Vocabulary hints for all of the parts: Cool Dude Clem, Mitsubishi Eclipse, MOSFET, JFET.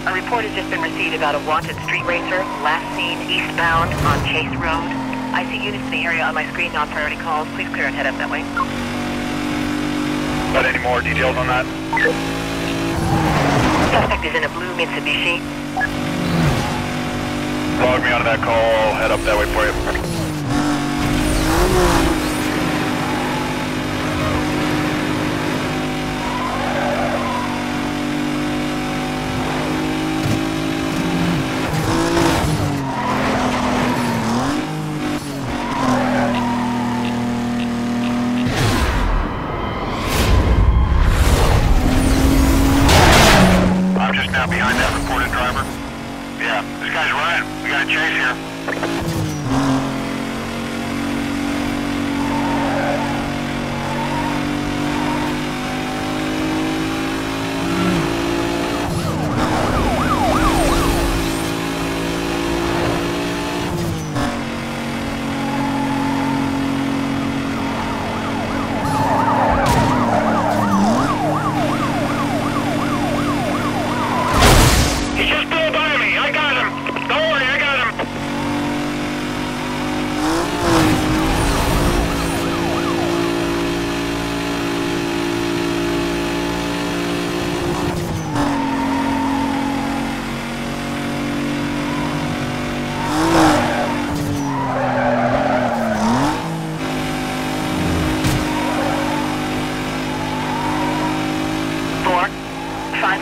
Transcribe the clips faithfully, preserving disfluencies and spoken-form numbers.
A report has just been received about a wanted street racer, last seen eastbound on Chase Road. I see units in the area on my screen, non-priority calls. Please clear and head up that way. Got any more details on that? Suspect is in a blue Mitsubishi. Log me out of that call, I'll head up that way for you.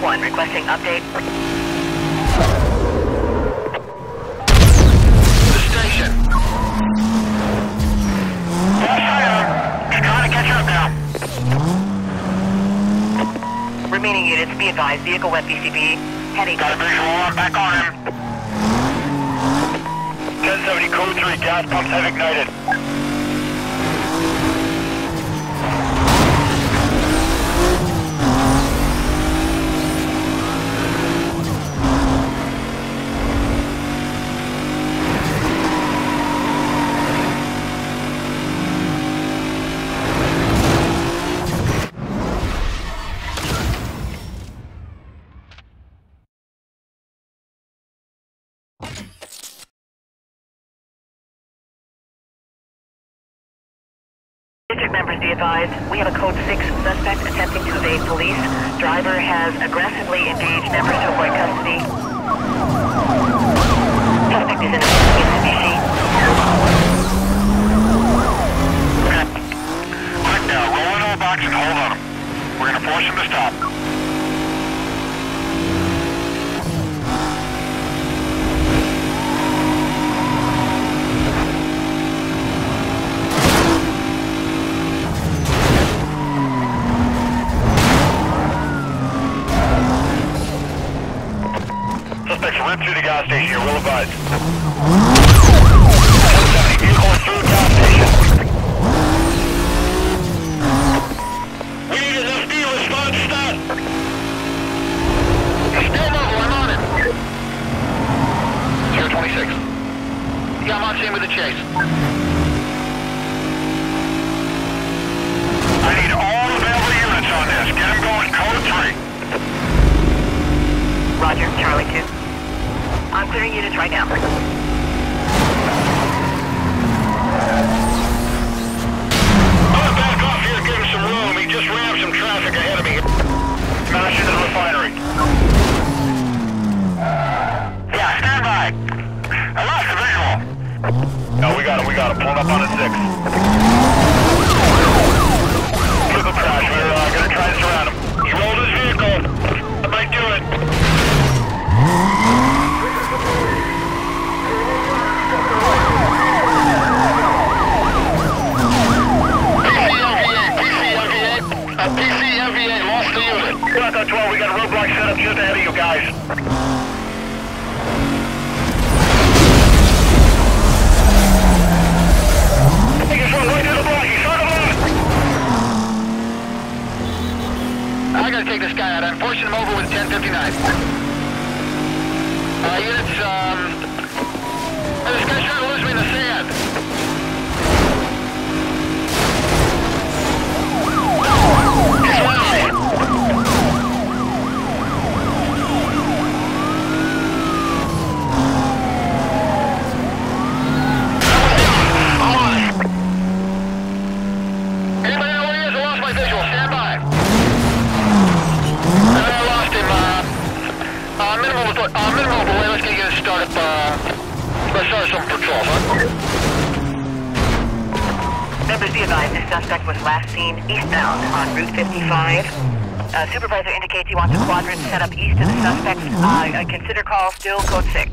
One requesting update. The station. Yes, sir. Just trying to catch up now. Remaining units, be advised. Vehicle wet B C B. Heading. Got a visual. I'm back on him. ten seventy code three. Gas pumps have ignited. District members be advised, we have a code six suspect attempting to evade police. Driver has aggressively engaged members to avoid custody. Suspect is in a Mitsubishi. Okay. Quick now, roll into a box and hold on him. We're gonna force him to stop. Rip through the gas station here, we'll advise. ten seventy, vehicle is through the gas station. We need an F D response stat. Still mobile, I'm on it. zero twenty-six. Yeah, I'm on scene with the chase. I need all available units on this. Get them going, code three. Roger, Charlie two. I'm clearing units right now. I'll back off here and give him some room. He just rammed some traffic ahead of me. Smash into the refinery. Yeah, stand by. I lost the visual. No, we got him, we got him. Pulling up on a six. Triple crash. We're uh, gonna try to surround him. He rolled his vehicle. I might do it. twelve, we got a roadblock set up just ahead of you guys. I think it's one right through the block. He's on the block. I gotta take this guy out. I'm forcing him over with ten fifty-nine. Uh, units, um... this guy's trying to lose me in the sand. He's I'm in roll away, let's get you to start up, uh, let's start some patrols, huh? Members be advised, this suspect was last seen eastbound on Route fifty-five. Uh, supervisor indicates he wants a quadrant set up east of the suspect. Uh, consider call still code six.